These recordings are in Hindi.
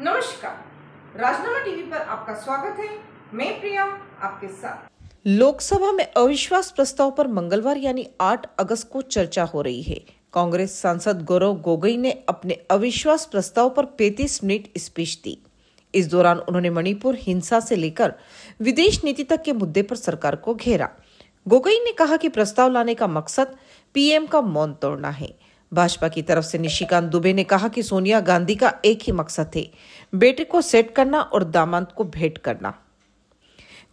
नमस्कार, राजनामा टीवी पर आपका स्वागत है। मैं प्रिया आपके साथ। लोकसभा में अविश्वास प्रस्ताव पर मंगलवार यानी 8 अगस्त को चर्चा हो रही है। कांग्रेस सांसद गौरव गोगोई ने अपने अविश्वास प्रस्ताव पर 35 मिनट स्पीच दी। इस दौरान उन्होंने मणिपुर हिंसा से लेकर विदेश नीति तक के मुद्दे पर सरकार को घेरा। गोगोई ने कहा कि प्रस्ताव लाने का मकसद पीएम का मौन तोड़ना है। भाजपा की तरफ से निशिकांत दुबे ने कहा कि सोनिया गांधी का एक ही मकसद थे, बेटे को सेट करना और दामाद को भेंट करना।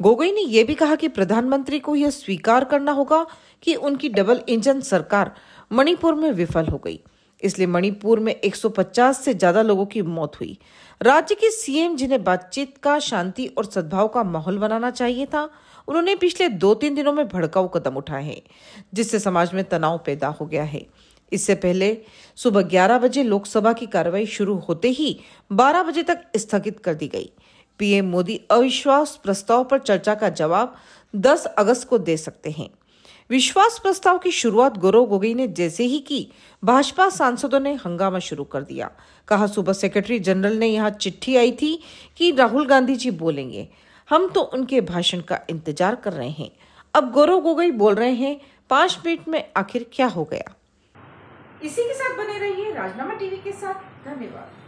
गोगोई ने यह भी कहा कि प्रधानमंत्री को यह स्वीकार करना होगा कि उनकी डबल इंजन सरकार मणिपुर में विफल हो गई, इसलिए मणिपुर में 150 से ज्यादा लोगों की मौत हुई। राज्य के सीएम, जिन्हें बातचीत का, शांति और सद्भाव का माहौल बनाना चाहिए था, उन्होंने पिछले 2-3 दिनों में भड़काऊ कदम उठाए हैं, जिससे समाज में तनाव पैदा हो गया है। इससे पहले सुबह 11 बजे लोकसभा की कार्रवाई शुरू होते ही 12 बजे तक स्थगित कर दी गई। पीएम मोदी अविश्वास प्रस्ताव पर चर्चा का जवाब 10 अगस्त को दे सकते हैं। विश्वास प्रस्ताव की शुरुआत गौरव गोगोई ने जैसे ही की, भाजपा सांसदों ने हंगामा शुरू कर दिया। कहा, सुबह सेक्रेटरी जनरल ने यहाँ चिट्ठी आई थी कि राहुल गांधी जी बोलेंगे, हम तो उनके भाषण का इंतजार कर रहे हैं। अब गौरव गोगोई बोल रहे हैं, 5 मिनट में आखिर क्या हो गया। इसी के साथ बने रहिए राजनामा टीवी के साथ। धन्यवाद।